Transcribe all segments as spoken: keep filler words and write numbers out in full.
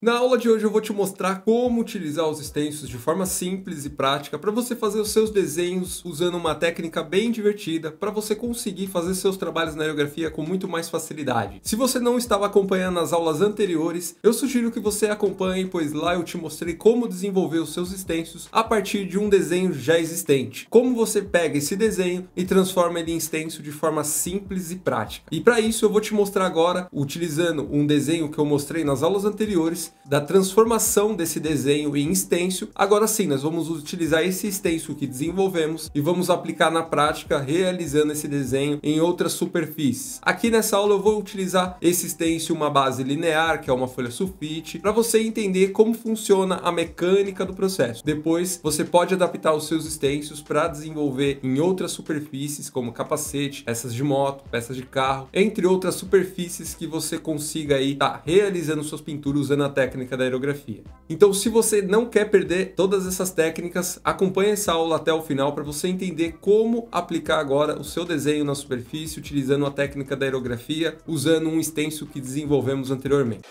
Na aula de hoje eu vou te mostrar como utilizar os stencils de forma simples e prática para você fazer os seus desenhos usando uma técnica bem divertida para você conseguir fazer seus trabalhos na aerografia com muito mais facilidade. Se você não estava acompanhando as aulas anteriores, eu sugiro que você acompanhe, pois lá eu te mostrei como desenvolver os seus stencils a partir de um desenho já existente. Como você pega esse desenho e transforma ele em stencil de forma simples e prática. E para isso eu vou te mostrar agora, utilizando um desenho que eu mostrei nas aulas anteriores, da transformação desse desenho em stencil. Agora sim, nós vamos utilizar esse stencil que desenvolvemos e vamos aplicar na prática, realizando esse desenho em outras superfícies. Aqui nessa aula eu vou utilizar esse stencil, uma base linear, que é uma folha sulfite, para você entender como funciona a mecânica do processo. Depois você pode adaptar os seus stencils para desenvolver em outras superfícies, como capacete, peças de moto, peças de carro, entre outras superfícies que você consiga aí tá realizando suas pinturas usando a técnica da aerografia. Então, se você não quer perder todas essas técnicas, acompanhe essa aula até o final para você entender como aplicar agora o seu desenho na superfície utilizando a técnica da aerografia, usando um stencil que desenvolvemos anteriormente.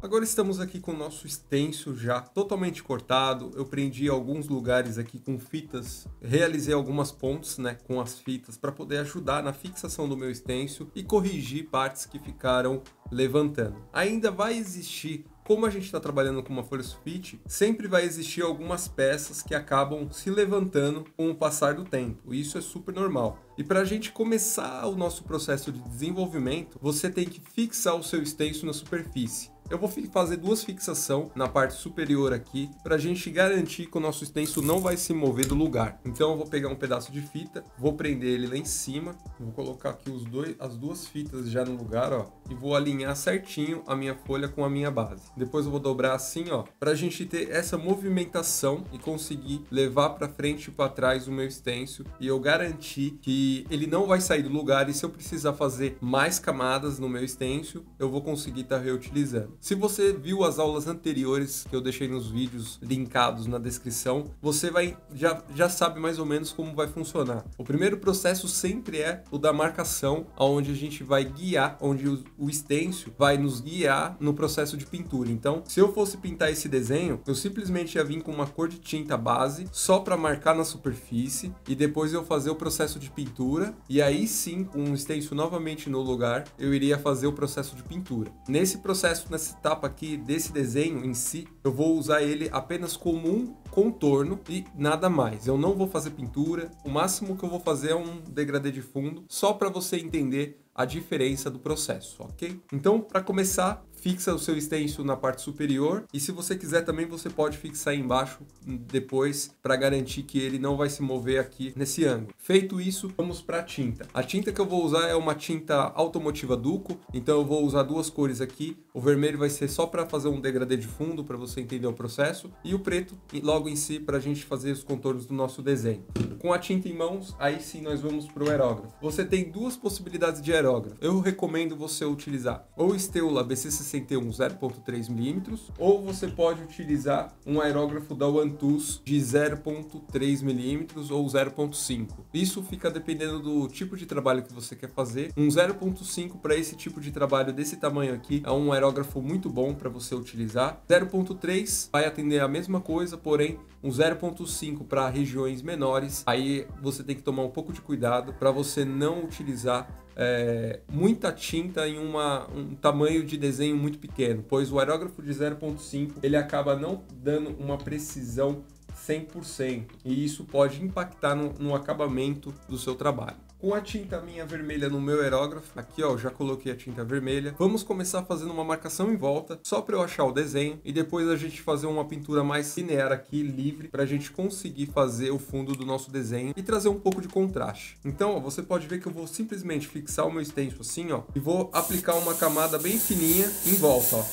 Agora estamos aqui com o nosso stencil já totalmente cortado. Eu prendi alguns lugares aqui com fitas, realizei algumas pontes, né, com as fitas para poder ajudar na fixação do meu stencil e corrigir partes que ficaram levantando. Ainda vai existir, como a gente está trabalhando com uma folha sulfite, sempre vai existir algumas peças que acabam se levantando com o passar do tempo. Isso é super normal. E para a gente começar o nosso processo de desenvolvimento, você tem que fixar o seu stencil na superfície. Eu vou fazer duas fixações na parte superior aqui, para a gente garantir que o nosso stencil não vai se mover do lugar. Então eu vou pegar um pedaço de fita, vou prender ele lá em cima, vou colocar aqui os dois, as duas fitas já no lugar, ó, e vou alinhar certinho a minha folha com a minha base. Depois eu vou dobrar assim, ó, para a gente ter essa movimentação e conseguir levar para frente e para trás o meu stencil, e eu garantir que ele não vai sair do lugar, e se eu precisar fazer mais camadas no meu stencil, eu vou conseguir estar reutilizando. Se você viu as aulas anteriores que eu deixei nos vídeos linkados na descrição, você vai, já, já sabe mais ou menos como vai funcionar. O primeiro processo sempre é o da marcação, onde a gente vai guiar, onde o, o stencil vai nos guiar no processo de pintura. Então, se eu fosse pintar esse desenho, eu simplesmente ia vir com uma cor de tinta base, só para marcar na superfície, e depois eu fazer o processo de pintura, e aí sim, com um stencil novamente no lugar, eu iria fazer o processo de pintura. Nesse processo, nessa etapa aqui desse desenho em si, eu vou usar ele apenas como um contorno e nada mais. Eu não vou fazer pintura, o máximo que eu vou fazer é um degradê de fundo, só para você entender a diferença do processo, ok? Então, para começar, fixa o seu stencil na parte superior, e se você quiser também você pode fixar embaixo depois para garantir que ele não vai se mover aqui nesse ângulo. Feito isso, vamos para a tinta. A tinta que eu vou usar é uma tinta automotiva Duco, então eu vou usar duas cores aqui. O vermelho vai ser só para fazer um degradê de fundo para você entender o processo, e o preto logo em si para a gente fazer os contornos do nosso desenho. Com a tinta em mãos, aí sim nós vamos para o aerógrafo. Você tem duas possibilidades de aerógrafo. Eu recomendo você utilizar ou Esteula B C sessenta e seis zero ponto três milímetros, ou você pode utilizar um aerógrafo da Wantus de zero ponto três milímetros ou zero ponto cinco. Isso fica dependendo do tipo de trabalho que você quer fazer. Um zero ponto cinco para esse tipo de trabalho desse tamanho aqui é um aerógrafo muito bom para você utilizar. zero ponto três vai atender a mesma coisa, porém um zero ponto cinco para regiões menores, aí você tem que tomar um pouco de cuidado para você não utilizar É, muita tinta em uma, um tamanho de desenho muito pequeno, pois o aerógrafo de zero ponto cinco ele acaba não dando uma precisão cem por cento, e isso pode impactar no, no acabamento do seu trabalho. Com a tinta minha vermelha no meu aerógrafo, aqui ó, eu já coloquei a tinta vermelha, vamos começar fazendo uma marcação em volta, só para eu achar o desenho, e depois a gente fazer uma pintura mais linear aqui, livre, para a gente conseguir fazer o fundo do nosso desenho e trazer um pouco de contraste. Então ó, você pode ver que eu vou simplesmente fixar o meu stencil assim ó, e vou aplicar uma camada bem fininha em volta ó.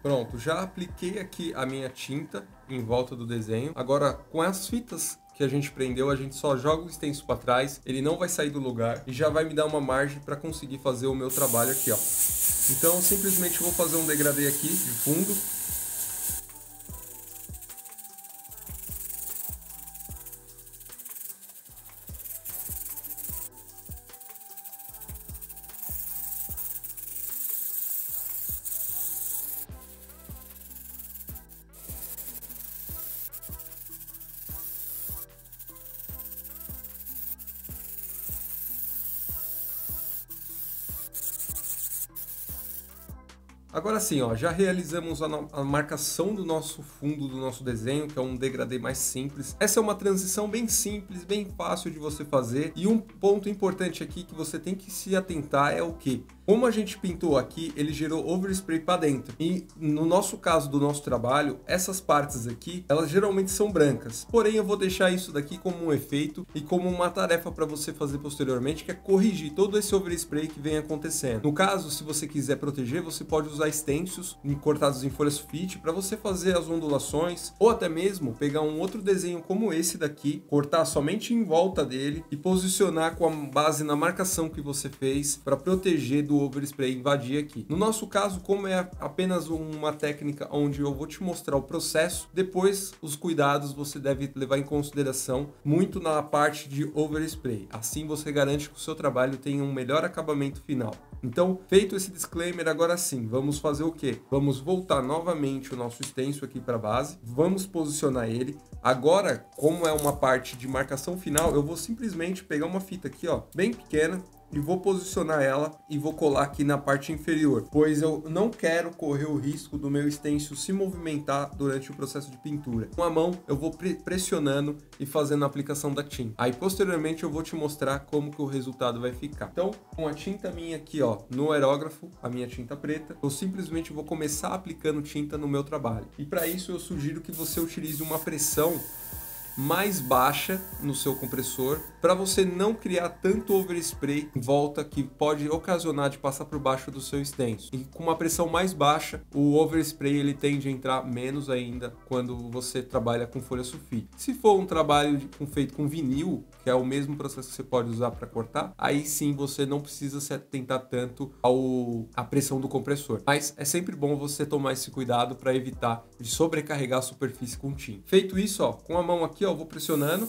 Pronto, já apliquei aqui a minha tinta em volta do desenho. Agora, com as fitas que a gente prendeu, a gente só joga o stencil para trás, ele não vai sair do lugar e já vai me dar uma margem para conseguir fazer o meu trabalho aqui, ó. Então, eu simplesmente vou fazer um degradê aqui de fundo. Agora sim, ó, já realizamos a, a marcação do nosso fundo do nosso desenho, que é um degradê mais simples. Essa é uma transição bem simples, bem fácil de você fazer. E um ponto importante aqui que você tem que se atentar é o que? Como a gente pintou aqui, ele gerou overspray para dentro. E no nosso caso do nosso trabalho, essas partes aqui, elas geralmente são brancas. Porém, eu vou deixar isso daqui como um efeito e como uma tarefa para você fazer posteriormente, que é corrigir todo esse overspray que vem acontecendo. No caso, se você quiser proteger, você pode usar stencils cortados em folha sulfite para você fazer as ondulações, ou até mesmo pegar um outro desenho como esse daqui, cortar somente em volta dele e posicionar com a base na marcação que você fez para proteger do overspray invadir aqui. No nosso caso, como é apenas uma técnica onde eu vou te mostrar o processo, depois os cuidados você deve levar em consideração muito na parte de overspray. Assim você garante que o seu trabalho tenha um melhor acabamento final. Então, feito esse disclaimer, agora sim, vamos fazer o quê? Vamos voltar novamente o nosso stencil aqui para a base, vamos posicionar ele. Agora, como é uma parte de marcação final, eu vou simplesmente pegar uma fita aqui, ó, bem pequena, e vou posicionar ela e vou colar aqui na parte inferior, pois eu não quero correr o risco do meu stencil se movimentar durante o processo de pintura. Com a mão eu vou pressionando e fazendo a aplicação da tinta. Aí posteriormente eu vou te mostrar como que o resultado vai ficar. Então, com a tinta minha aqui, ó, no aerógrafo, a minha tinta preta, eu simplesmente vou começar aplicando tinta no meu trabalho. E para isso eu sugiro que você utilize uma pressão mais baixa no seu compressor, para você não criar tanto overspray em volta que pode ocasionar de passar por baixo do seu stencil. E com uma pressão mais baixa, o overspray ele tende a entrar menos ainda quando você trabalha com folha sulfite. Se for um trabalho de, com, feito com vinil, que é o mesmo processo que você pode usar para cortar, aí sim você não precisa se atentar tanto ao a pressão do compressor. Mas é sempre bom você tomar esse cuidado para evitar de sobrecarregar a superfície com tinta. Feito isso, ó, com a mão aqui, eu vou pressionando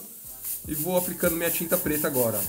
e vou aplicando minha tinta preta agora.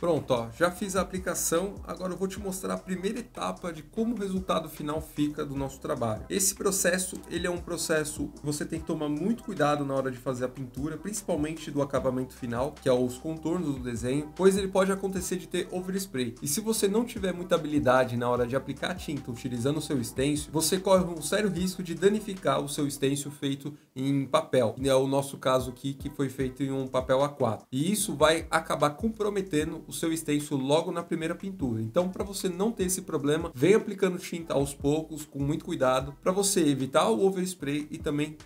Pronto, ó, já fiz a aplicação, agora eu vou te mostrar a primeira etapa de como o resultado final fica do nosso trabalho. Esse processo, ele é um processo que você tem que tomar muito cuidado na hora de fazer a pintura, principalmente do acabamento final, que é os contornos do desenho, pois ele pode acontecer de ter overspray. E se você não tiver muita habilidade na hora de aplicar a tinta utilizando o seu stencil, você corre um sério risco de danificar o seu stencil feito em papel. É o nosso caso aqui, que foi feito em um papel A quatro. E isso vai acabar comprometendo o seu stencil logo na primeira pintura. Então, para você não ter esse problema, vem aplicando tinta aos poucos, com muito cuidado, para você evitar o overspray e também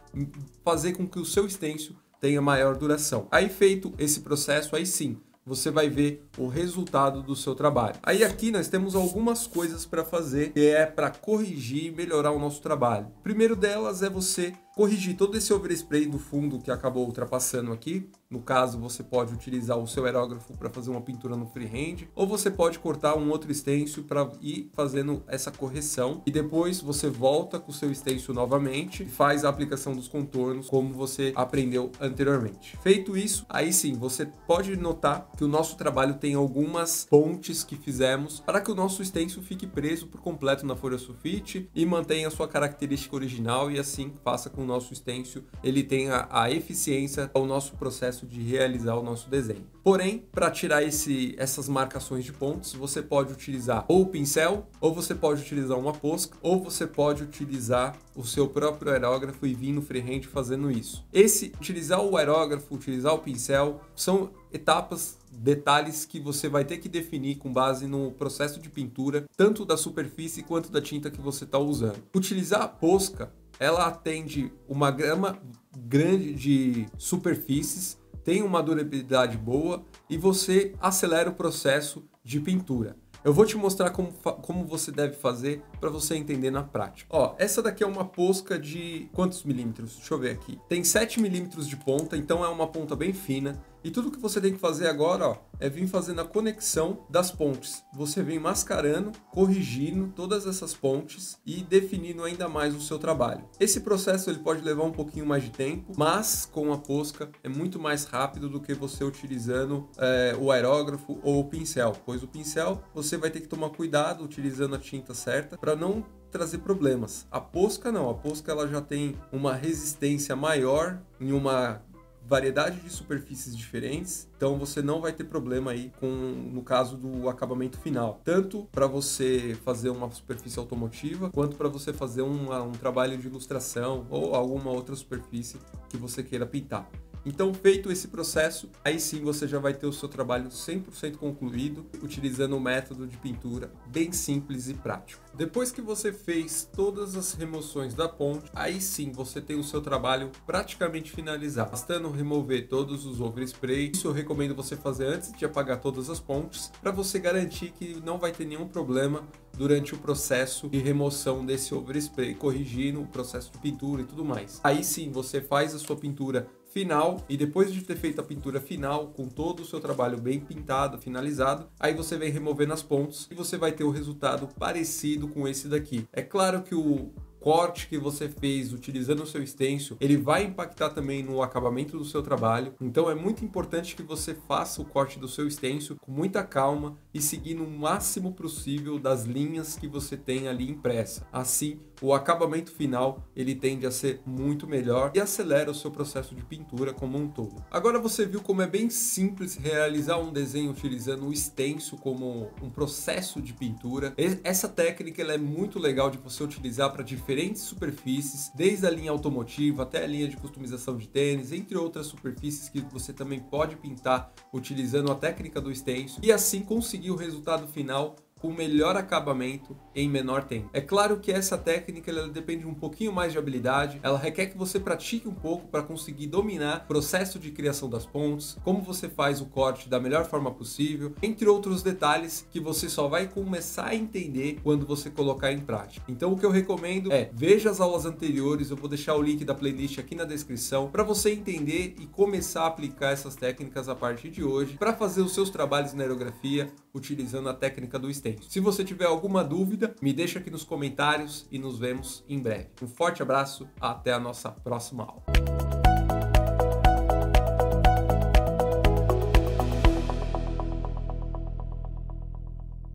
fazer com que o seu stencil tenha maior duração. Aí feito esse processo, aí sim, você vai ver o resultado do seu trabalho. Aí aqui nós temos algumas coisas para fazer, que é para corrigir e melhorar o nosso trabalho. Primeiro delas é você corrigir todo esse overspray do fundo que acabou ultrapassando aqui. No caso, você pode utilizar o seu aerógrafo para fazer uma pintura no freehand, ou você pode cortar um outro stencil para ir fazendo essa correção. E depois você volta com o seu stencil novamente e faz a aplicação dos contornos como você aprendeu anteriormente. Feito isso, aí sim, você pode notar que o nosso trabalho tem algumas pontes que fizemos para que o nosso stencil fique preso por completo na folha sulfite e mantenha a sua característica original e assim faça com o nosso stencil ele tenha a eficiência ao nosso processo de realizar o nosso desenho. Porém, para tirar esse, essas marcações de pontos, você pode utilizar ou o pincel, ou você pode utilizar uma Posca, ou você pode utilizar o seu próprio aerógrafo e vir no freehand fazendo isso. Esse, utilizar o aerógrafo, utilizar o pincel, são etapas, detalhes que você vai ter que definir com base no processo de pintura, tanto da superfície quanto da tinta que você está usando. Utilizar a Posca, ela atende uma gama grande de superfícies, tem uma durabilidade boa e você acelera o processo de pintura. Eu vou te mostrar como, como você deve fazer para você entender na prática. Ó, essa daqui é uma Posca de quantos milímetros? Deixa eu ver aqui. Tem sete milímetros de ponta, então é uma ponta bem fina. E tudo que você tem que fazer agora, ó, é vir fazendo a conexão das pontes. Você vem mascarando, corrigindo todas essas pontes e definindo ainda mais o seu trabalho. Esse processo ele pode levar um pouquinho mais de tempo, mas com a Posca é muito mais rápido do que você utilizando é, o aerógrafo ou o pincel, pois o pincel você vai ter que tomar cuidado utilizando a tinta certa para não trazer problemas. A Posca não, a Posca ela já tem uma resistência maior em uma variedade de superfícies diferentes, então você não vai ter problema aí com, no caso do acabamento final, tanto para você fazer uma superfície automotiva, quanto para você fazer uma, um trabalho de ilustração ou alguma outra superfície que você queira pintar. Então, feito esse processo, aí sim você já vai ter o seu trabalho cem por cento concluído, utilizando um método de pintura bem simples e prático. Depois que você fez todas as remoções da ponte, aí sim você tem o seu trabalho praticamente finalizado, bastando remover todos os overspray. Isso eu recomendo você fazer antes de apagar todas as pontes, para você garantir que não vai ter nenhum problema durante o processo de remoção desse overspray, corrigindo o processo de pintura e tudo mais. Aí sim você faz a sua pintura final, e depois de ter feito a pintura final, com todo o seu trabalho bem pintado, finalizado, aí você vem removendo as pontes e você vai ter o resultado parecido com esse daqui. É claro que o corte que você fez utilizando o seu stencil, ele vai impactar também no acabamento do seu trabalho, então é muito importante que você faça o corte do seu stencil com muita calma e seguindo o máximo possível das linhas que você tem ali impressa. Assim, o acabamento final ele tende a ser muito melhor e acelera o seu processo de pintura como um todo. Agora você viu como é bem simples realizar um desenho utilizando o stencil como um processo de pintura. Essa técnica ela é muito legal de você utilizar para diferentes diferentes superfícies, desde a linha automotiva até a linha de customização de tênis, entre outras superfícies que você também pode pintar utilizando a técnica do stencil e assim conseguir o resultado final com melhor acabamento em menor tempo. É claro que essa técnica ela depende um pouquinho mais de habilidade, ela requer que você pratique um pouco para conseguir dominar o processo de criação das pontes, como você faz o corte da melhor forma possível, entre outros detalhes que você só vai começar a entender quando você colocar em prática. Então o que eu recomendo é, veja as aulas anteriores, eu vou deixar o link da playlist aqui na descrição, para você entender e começar a aplicar essas técnicas a partir de hoje, para fazer os seus trabalhos na aerografia, utilizando a técnica do stencil. Se você tiver alguma dúvida, me deixa aqui nos comentários e nos vemos em breve. Um forte abraço, até a nossa próxima aula.